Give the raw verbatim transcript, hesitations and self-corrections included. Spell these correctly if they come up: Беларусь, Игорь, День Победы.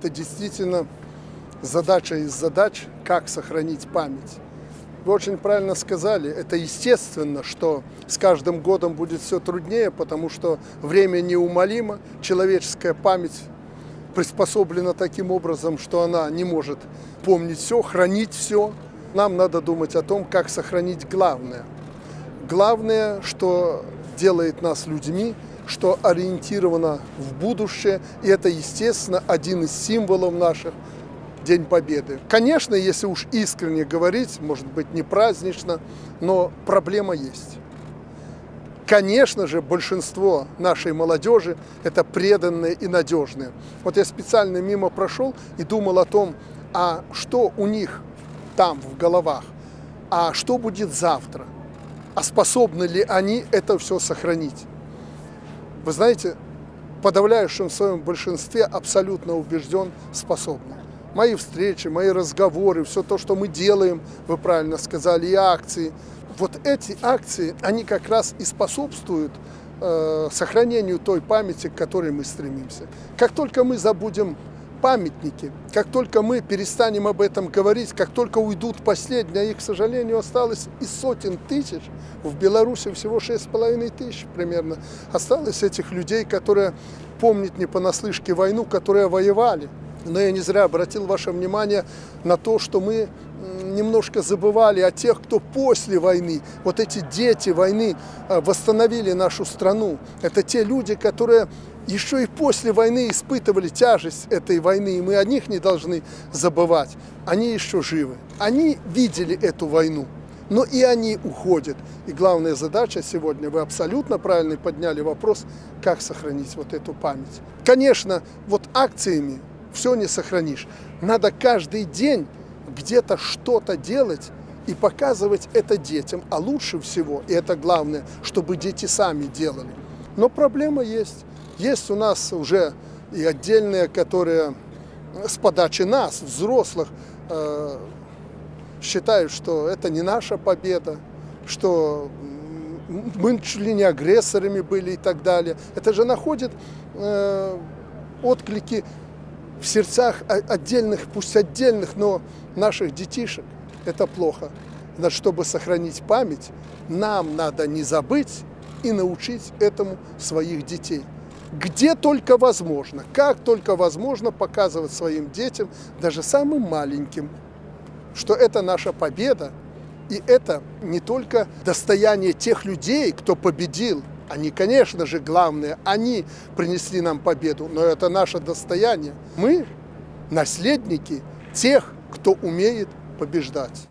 это действительно задача из задач, как сохранить память. Вы очень правильно сказали, это естественно, что с каждым годом будет все труднее, потому что время неумолимо, человеческая память приспособлена таким образом, что она не может помнить все, хранить все. Нам надо думать о том, как сохранить главное. Главное, что делает нас людьми, что ориентировано в будущее, и это, естественно, один из символов наших День Победы. Конечно, если уж искренне говорить, может быть, не празднично, но проблема есть. Конечно же, большинство нашей молодежи – это преданные и надежные. Вот я специально мимо прошел и думал о том, а что у них там в головах, а что будет завтра, а способны ли они это все сохранить. Вы знаете, в подавляющем в своем большинстве абсолютно убежден, способны. Мои встречи, мои разговоры, все то, что мы делаем, вы правильно сказали, и акции. Вот эти акции, они как раз и способствуют э, сохранению той памяти, к которой мы стремимся. Как только мы забудем памятники, как только мы перестанем об этом говорить, как только уйдут последние, их, к сожалению, осталось из сотен тысяч, в Беларуси всего шесть с половиной тысяч примерно, осталось этих людей, которые помнят не понаслышке войну, которые воевали. Но я не зря обратил ваше внимание на то, что мы немножко забывали о тех, кто после войны, вот эти дети войны восстановили нашу страну. Это те люди, которые еще и после войны испытывали тяжесть этой войны, и мы о них не должны забывать. Они еще живы, они видели эту войну, но и они уходят. И главная задача сегодня, вы абсолютно правильно подняли вопрос, как сохранить вот эту память. Конечно, вот акциями все не сохранишь. Надо каждый день где-то что-то делать и показывать это детям. А лучше всего, и это главное, чтобы дети сами делали. Но проблема есть. Есть у нас уже и отдельные, которые с подачи нас, взрослых, считают, что это не наша победа, что мы чуть ли не агрессорами были и так далее. Это же находит отклики в сердцах отдельных, пусть отдельных, но наших детишек. Это плохо. Значит, чтобы сохранить память, нам надо не забыть и научить этому своих детей. Где только возможно, как только возможно показывать своим детям, даже самым маленьким, что это наша победа, и это не только достояние тех людей, кто победил. Они, конечно же, главные, они принесли нам победу, но это наше достояние. Мы наследники тех, кто умеет побеждать.